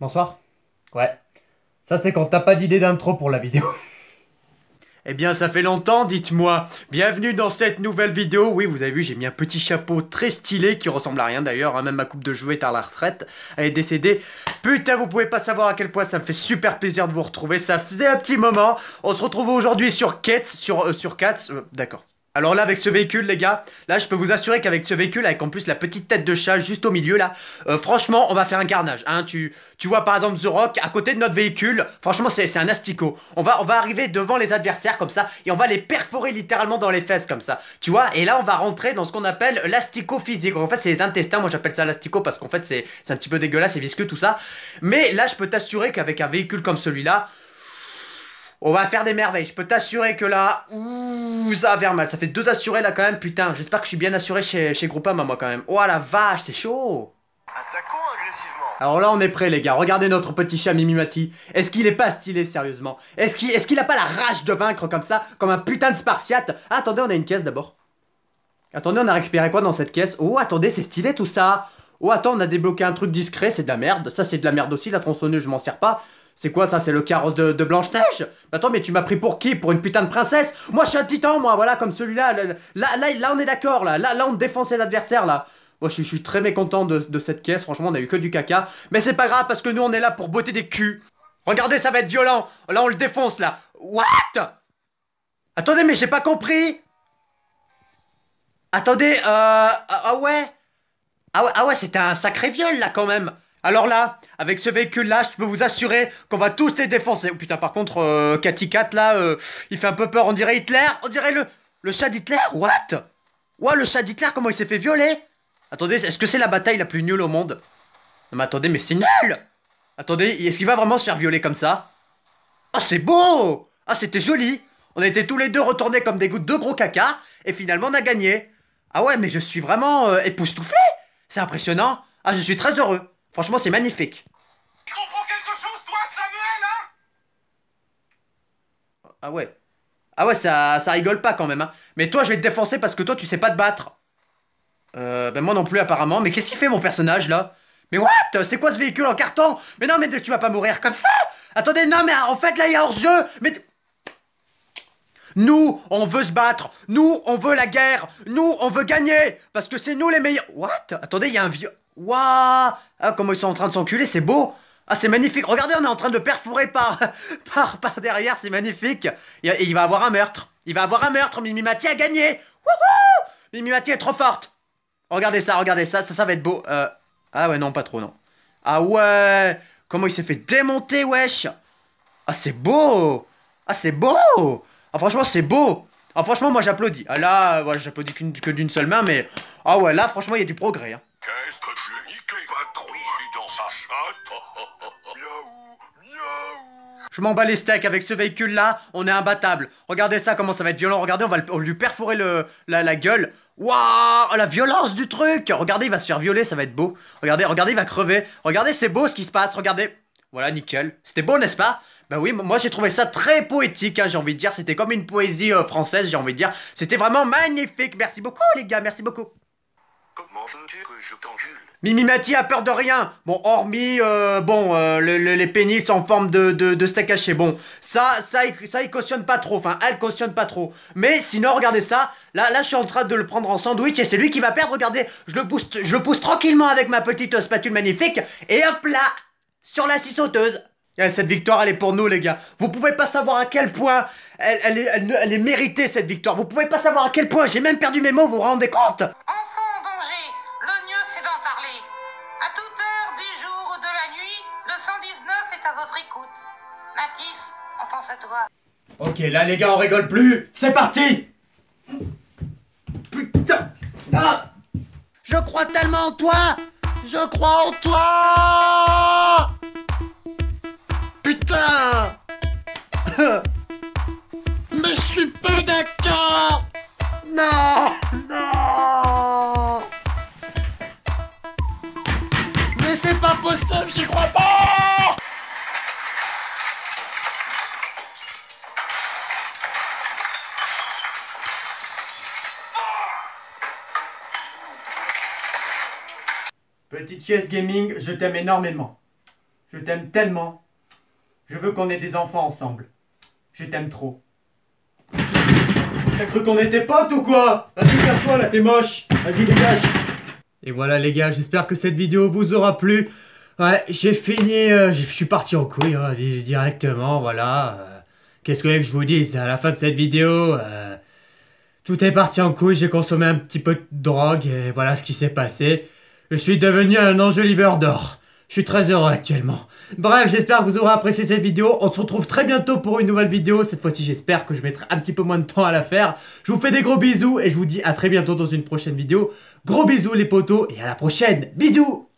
Bonsoir. Ouais. Ça, c'est quand t'as pas d'idée d'intro pour la vidéo. Eh bien, ça fait longtemps, dites-moi. Bienvenue dans cette nouvelle vidéo. Oui, vous avez vu, j'ai mis un petit chapeau très stylé qui ressemble à rien d'ailleurs, hein, même ma coupe de cheveux est à la retraite. Elle est décédée. Putain, vous pouvez pas savoir à quel point ça me fait super plaisir de vous retrouver. Ça faisait un petit moment. On se retrouve aujourd'hui sur CATS, d'accord. Alors là, avec ce véhicule, les gars, là, je peux vous assurer qu'avec ce véhicule, avec en plus la petite tête de chat juste au milieu, là, franchement, on va faire un carnage, hein. Tu vois, par exemple, The Rock, à côté de notre véhicule, franchement, c'est un asticot. On va arriver devant les adversaires, comme ça, et on va les perforer littéralement dans les fesses, comme ça. Tu vois, et là, on va rentrer dans ce qu'on appelle l'asticot physique. En fait, c'est les intestins, moi, j'appelle ça l'asticot, parce qu'en fait, c'est un petit peu dégueulasse, c'est visqueux, tout ça. Mais là, je peux t'assurer qu'avec un véhicule comme celui-là, on va faire des merveilles, je peux t'assurer que là, ouh, ça va faire mal, ça fait deux assurés là quand même, putain, j'espère que je suis bien assuré chez Groupama moi quand même. Oh la vache, c'est chaud. Attaquons agressivement. Alors là on est prêt les gars, regardez notre petit chat Mimie Mathy. Est-ce qu'il est pas stylé sérieusement? Est-ce qu'il a pas la rage de vaincre comme ça, comme un putain de spartiate? Ah, attendez, on a une caisse d'abord. Attendez, on a récupéré quoi dans cette caisse? Oh attendez, c'est stylé tout ça. Oh attends, on a débloqué un truc discret, c'est de la merde. Ça c'est de la merde aussi, la tronçonneuse je m'en sers pas. C'est quoi ça? C'est le carrosse de Blanche Neige? Attends, mais tu m'as pris pour qui? Pour une putain de princesse? Moi je suis un titan, moi, voilà, comme celui-là. Là on est d'accord, là on défonçait l'adversaire, là. Moi je suis très mécontent de cette caisse, franchement on a eu que du caca. Mais c'est pas grave parce que nous on est là pour botter des culs. Regardez, ça va être violent. Là on le défonce, là. What? Attendez, mais j'ai pas compris. Attendez, Ah ouais, c'était un sacré viol, là, quand même. Alors là, avec ce véhicule-là, je peux vous assurer qu'on va tous les défoncer. Oh putain, par contre, Cathy Cat, là, il fait un peu peur. On dirait Hitler. On dirait le chat d'Hitler. What? Ouah, le chat d'Hitler, comment il s'est fait violer? Attendez, est-ce que c'est la bataille la plus nulle au monde? Non mais attendez, mais c'est nul. Attendez, est-ce qu'il va vraiment se faire violer comme ça? Oh, c'est beau. Ah, c'était joli. On a été tous les deux retournés comme des gouttes de gros caca. Et finalement, on a gagné. Ah ouais, mais je suis vraiment époustouflé. C'est impressionnant. Ah, je suis très heureux. Franchement, c'est magnifique. Tu comprends quelque chose, toi, Samuel, hein? Ah ouais. Ah ouais, ça rigole pas quand même, hein. Mais toi, je vais te défoncer parce que toi, tu sais pas te battre. Ben moi non plus, apparemment. Mais qu'est-ce qu'il fait, mon personnage, là? Mais what? C'est quoi ce véhicule en carton? Mais non, mais tu vas pas mourir comme ça! Attendez, non, mais en fait, là, il y a hors-jeu! Mais... Nous, on veut se battre. Nous, on veut la guerre. Nous, on veut gagner. Parce que c'est nous les meilleurs. What? Attendez, il y a un vieux... Wouah! Ah, comment ils sont en train de s'enculer, c'est beau! Ah, c'est magnifique! Regardez, on est en train de perforer par derrière, c'est magnifique! Il va avoir un meurtre! Il va avoir un meurtre! Mimie Mathy a gagné! Wouhou! Mimie Mathy est trop forte! Regardez ça, ça va être beau! Ah ouais, non, pas trop, non. Ah ouais! Comment il s'est fait démonter, wesh! Ah, c'est beau! Ah, c'est beau! Ah, franchement, c'est beau! Ah, franchement, moi, j'applaudis. Ah là, voilà, j'applaudis que d'une seule main, mais... Ah ouais, là, franchement, il y a du progrès, hein. Qu'est-ce que je l'ai niqué, patrouille dans sa chatte. Miaou, miaou. Je m'en bats les steaks, avec ce véhicule-là, on est imbattable. Regardez ça, comment ça va être violent. Regardez, on va lui perforer la gueule. Waouh, la violence du truc. Regardez, il va se faire violer, ça va être beau. Regardez, il va crever. Regardez, c'est beau ce qui se passe, regardez. Voilà, nickel. C'était beau, n'est-ce pas? Bah oui, moi j'ai trouvé ça très poétique, hein, j'ai envie de dire. C'était comme une poésie française, j'ai envie de dire. C'était vraiment magnifique. Merci beaucoup, les gars, merci beaucoup. Comment veux-tu que je t'enjule? Mimie Mathy a peur de rien. Bon, hormis, les pénis en forme de steak haché. Bon, ça il cautionne pas trop. Enfin, elle cautionne pas trop. Mais sinon, regardez ça. Là, je suis en train de le prendre en sandwich et c'est lui qui va perdre. Regardez, je le pousse tranquillement avec ma petite spatule magnifique. Et hop là, sur la scie sauteuse. Cette victoire, elle est pour nous, les gars. Vous pouvez pas savoir à quel point elle est méritée, cette victoire. Vous pouvez pas savoir à quel point j'ai même perdu mes mots, vous vous rendez compte? Ok, là les gars, on rigole plus. C'est parti. Putain. Ah. Je crois tellement en toi. Je crois en toi. Putain. Mais je suis pas d'accord. Non. Mais c'est pas possible, j'y crois pas. Petite chaise gaming, je t'aime énormément. Je t'aime tellement. Je veux qu'on ait des enfants ensemble. Je t'aime trop. T'as cru qu'on était potes ou quoi? Vas-y, casse-toi là, t'es moche. Vas-y, dégage. Et voilà les gars, j'espère que cette vidéo vous aura plu. Ouais, j'ai fini, je suis parti en couille hein, directement, voilà. Qu'est-ce que je vous dise, à la fin de cette vidéo, tout est parti en couille, j'ai consommé un petit peu de drogue et voilà ce qui s'est passé. Je suis devenu un enjoliveur d'or. Je suis très heureux actuellement. Bref, j'espère que vous aurez apprécié cette vidéo. On se retrouve très bientôt pour une nouvelle vidéo. Cette fois-ci, j'espère que je mettrai un petit peu moins de temps à la faire. Je vous fais des gros bisous et je vous dis à très bientôt dans une prochaine vidéo. Gros bisous les potos et à la prochaine. Bisous!